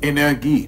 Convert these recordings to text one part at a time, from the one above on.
Energie.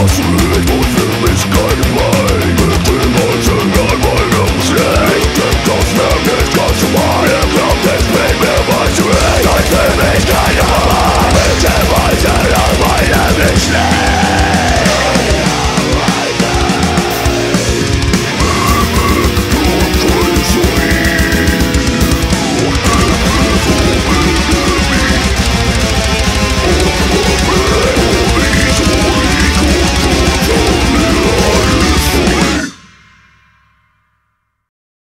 Was